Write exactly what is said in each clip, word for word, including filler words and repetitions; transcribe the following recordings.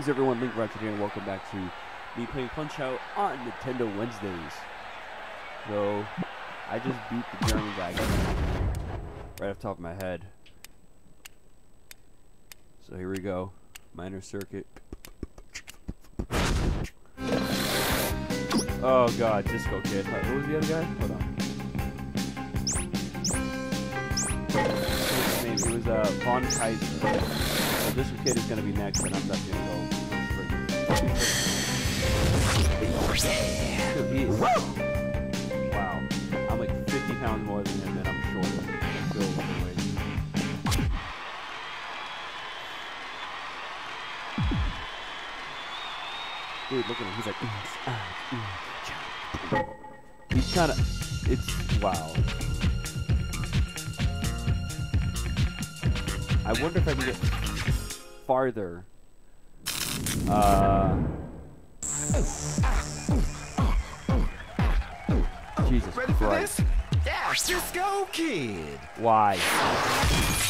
Greetings everyone, Link Ratchet here, and welcome back to me playing Punch Out on Nintendo Wednesdays. So, I just beat the German guy right off the top of my head. So here we go, minor circuit. Oh god, Disco Kid. Who was the other guy? Hold on. His name, he was uh, Von Kaiser. This kid is gonna be next, and I'm not gonna go. He is. Wow, I'm like fifty pounds more than him, and I'm shorter. So, anyway. Dude, look at him. He's like, mm-hmm. He's kind of. It's wow. I wonder if I can get farther. Uh, Jesus Ready Christ. For this? Yeah, Disco Kid. Why?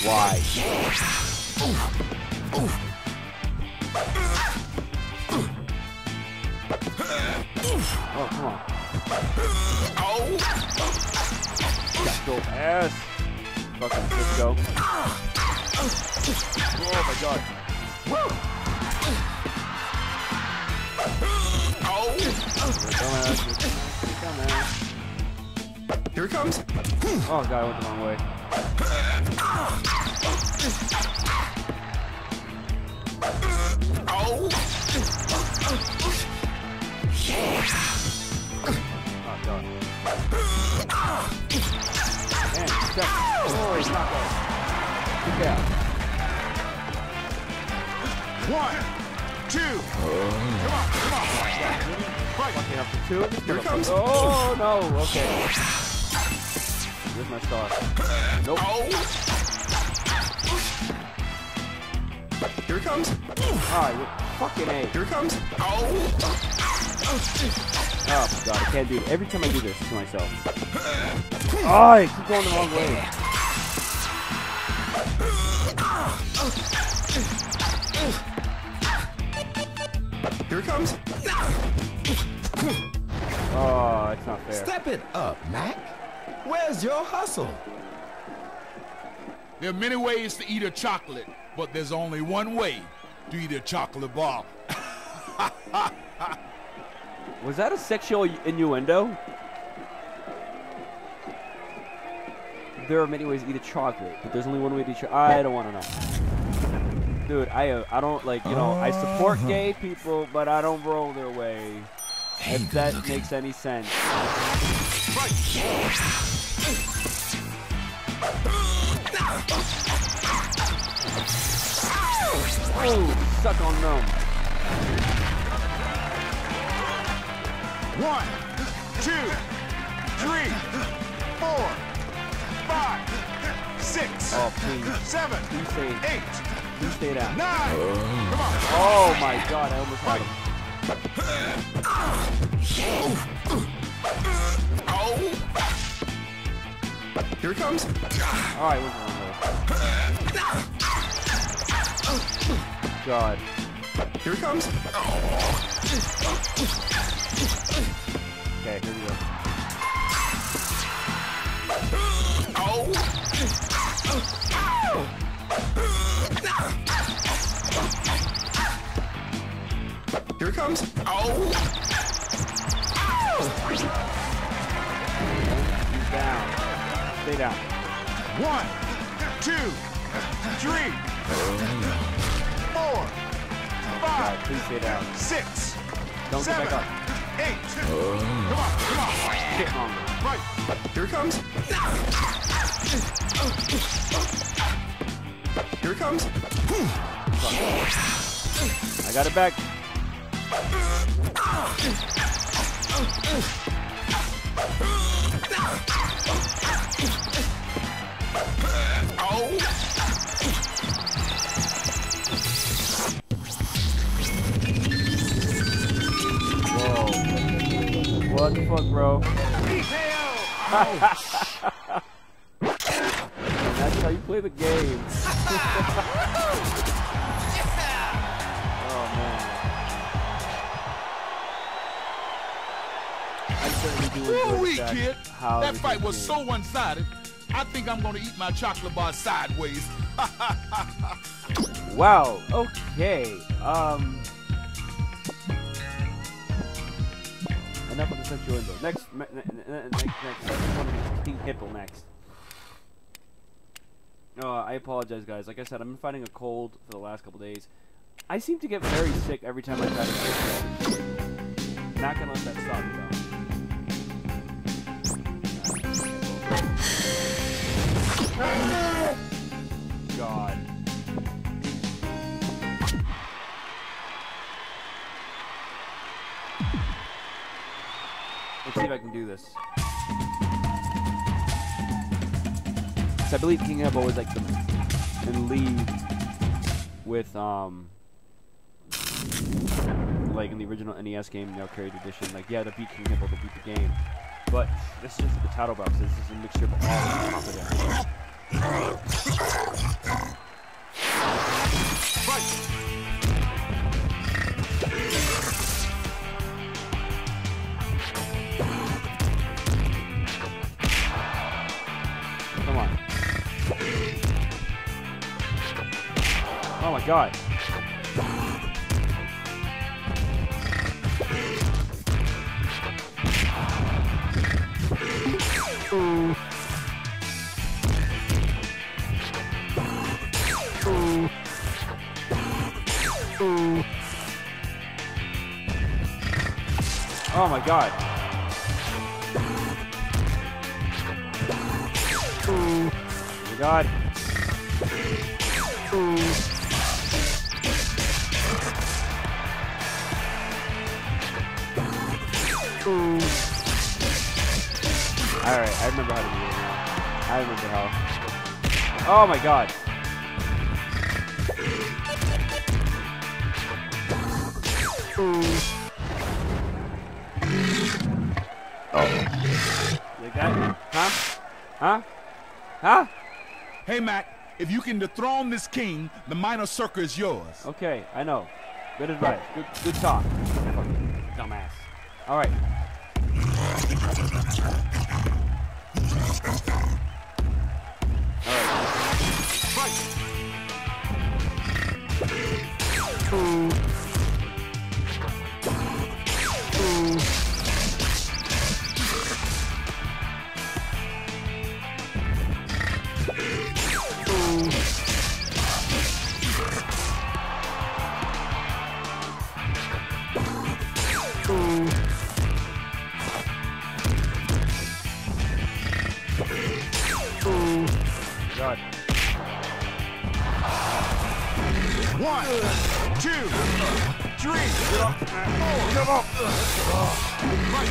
Why? Oh, come on. Oh. Go ass. Fucking Disco. Oh my god. Woo! Oh! Here it comes! Oh god, I went the wrong way. Oh! Oh god. And step. Oh, he's not going. Look out. One, two, oh. Come on, come on, right. Fucking up to two. Here, Here it comes. Oh no, okay. Where's my star? Nope. Oh. Here it comes. Alright, fucking A. Here it comes. Oh. Oh god, I can't do it. Every time I do this to myself. Oh, I keep going the wrong way. Here it comes. Oh, it's not fair. Step it up, Mac. Where's your hustle? There are many ways to eat a chocolate, but there's only one way to eat a chocolate bar. Was that a sexual innuendo? There are many ways to eat a chocolate, but there's only one way to eat. I don't want to know. Dude, I I don't like, you know, I support gay people, but I don't roll their way. If that makes any sense. Oh, suck on them. One, two, three, four, five, six, oh, please. seven, please eight. You stay down. Nine. Oh my god, I almost had him. Oh. Here it comes. Alright, what's wrong there? God. Here it comes. Okay, here we go. Oh. Here it comes. Oh. Oh. He's down. Stay down. One, two, three, four, five, God, please stay down. Six, don't seven, get back up. Eight. Oh. Come on, come on. Get on. Right. Here it comes. Here it comes. I got it back. Whoa. What the fuck, bro? That's how you play the game. Oh man. Ooh, we kid. That fight was so one-sided. I think I'm gonna eat my chocolate bar sideways. Wow. Okay. Um. Enough of the sexual info. Next, next, next, next. King Hippo next. Oh, I apologize, guys. Like I said, I've been fighting a cold for the last couple days. I seem to get very sick every time I try to fight. Not gonna let that stop me, though. God. Let's see if I can do this. So I believe King Hippo was like the in lead with um like in the original N E S game, the arcade edition. Like yeah, to beat King Hippo, to beat the game. But this is just the title box. This is a mixture of all of them. Right. Come on. Oh my God. Ooh. Oh my God. Ooh. Oh my God. Ooh. Ooh. Alright, I remember how to do it now. I remember how. Oh my God. Ooh. Like that? Huh? Huh? Huh? Hey, Mac, if you can dethrone this king, the minor circle is yours. Okay, I know. Good advice. Good, good talk. Fucking dumbass. All right. All right. Fight. Ooh. One, two, three, four, oh my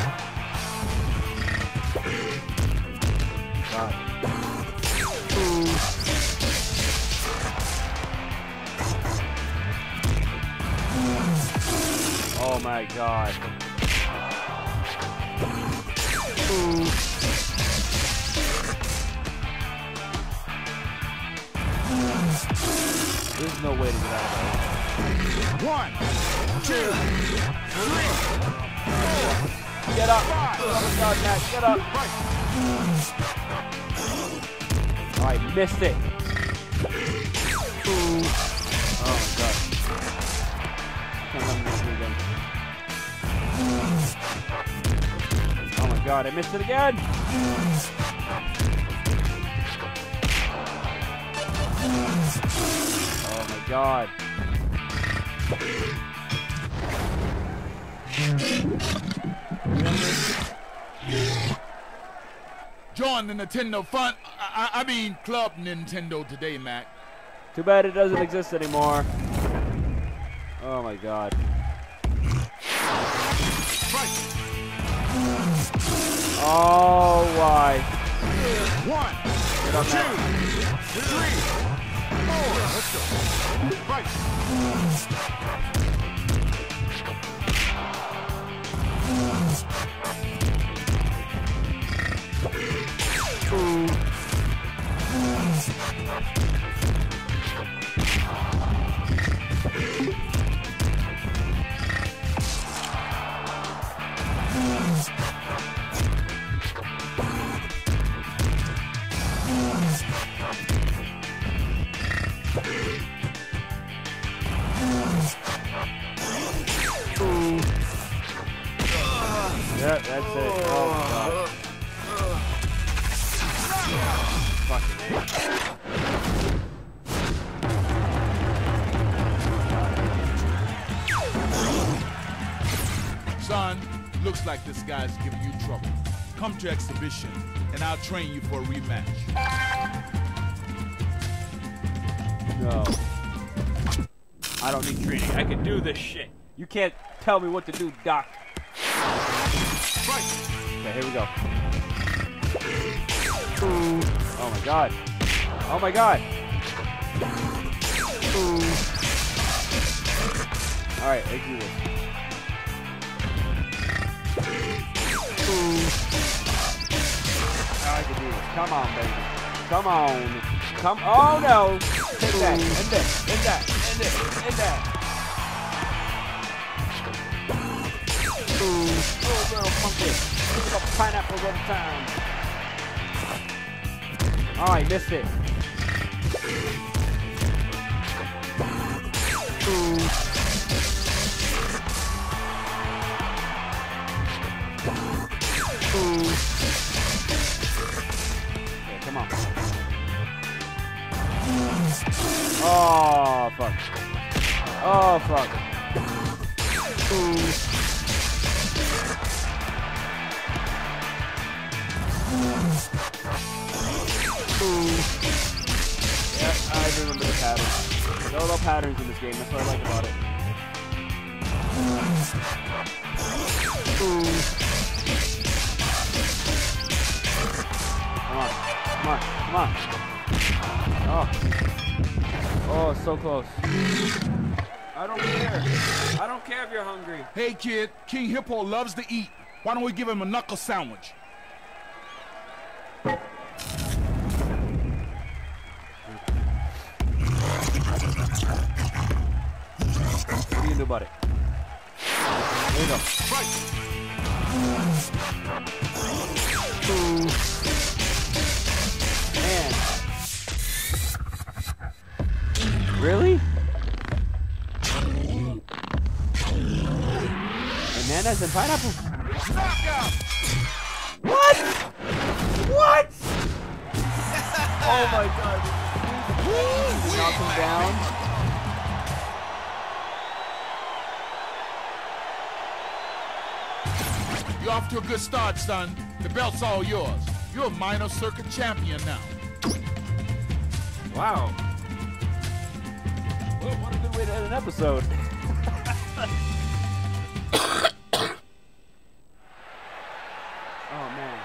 God. Ooh. There's no way to get out of it. One, two, three, four. Get up. Oh God, Matt, get up. Right. Oh, I missed it. Ooh. Oh God. Can't let me miss it again. Oh my God, I missed it again. Oh my God. Join the Nintendo fun. I, I mean Club Nintendo today, Mac. Too bad it doesn't exist anymore. Oh my God. Oh why? One, two, three. Let's go. Right. Son, looks like this guy's giving you trouble. Come to Exhibition, and I'll train you for a rematch. No. I don't need training. I can do this shit. You can't tell me what to do, Doc. Right. Okay, here we go. Ooh. Oh my god. Oh my god. Ooh. Alright, exit it. Ooh. Now I can do this. Come on, baby. Come on. Come oh no! Hit that, hit that, hit that, hit that, hit that. Ooh, little monkey. Look at the pineapples on town. Alright, missed it. Ooh. Ooh. Okay, come on. Oh, fuck. Oh, fuck. Ooh. Ooh. Yeah, I remember the patterns. There are no patterns in this game, that's what I like about it. Ooh. Come on, come on, come on. Oh. Oh, it's so close. I don't care. I don't care if you're hungry. Hey kid, King Hippo loves to eat. Why don't we give him a knuckle sandwich? What do you do about it? There you go. Right. Ooh. Man. Really? Bananas and pineapple? What? What? Oh my god. Knock him down. You're off to a good start, son. The belt's all yours. You're a minor circuit champion now. Wow. Well, what a good way to end an episode. Oh, man.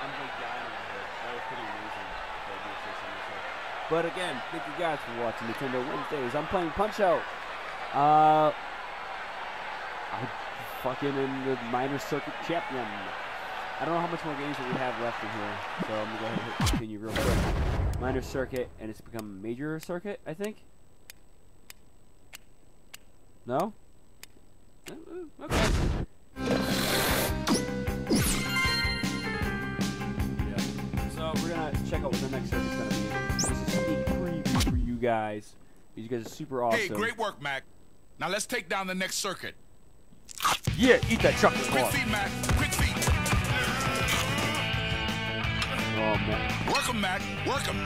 I'm just dying over here. That was pretty amazing. But again, thank you guys for watching Nintendo Wednesdays. I'm playing Punch Out. Uh, I'm fucking in the minor circuit champion. I don't know how much more games that we have left in here, so I'm gonna go ahead and continue real quick. Minor circuit, and it's become major circuit, I think. No? Okay. Yeah. So we're gonna check out what the next circuit's gonna be. This is a sneak preview for you guys. These guys are super awesome. Hey, great work, Mac. Now let's take down the next circuit. Yeah, eat that chocolate bar. Quick feet, Mac. Quick feet. Oh, man. Work him, Mac. Work him.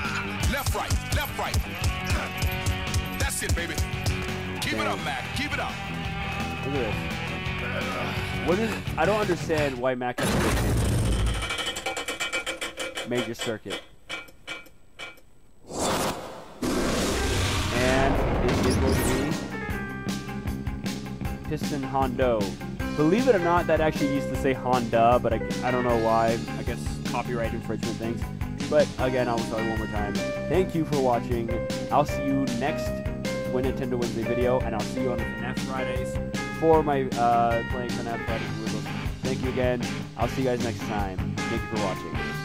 Left, right. Left, right. That's it, baby. Keep Damn. it up, Mac. Keep it up. Look at this. What is... I don't understand why Mac has to major circuit. Piston Hondo. Believe it or not, that actually used to say Honda, but I, I don't know why. I guess copyright infringement things. But again, I'll tell you one more time. Thank you for watching. I'll see you next When Nintendo Wednesday video, and I'll see you on the FNAF Fridays for my uh, playing FNAF Fridays. Thank you again. I'll see you guys next time. Thank you for watching.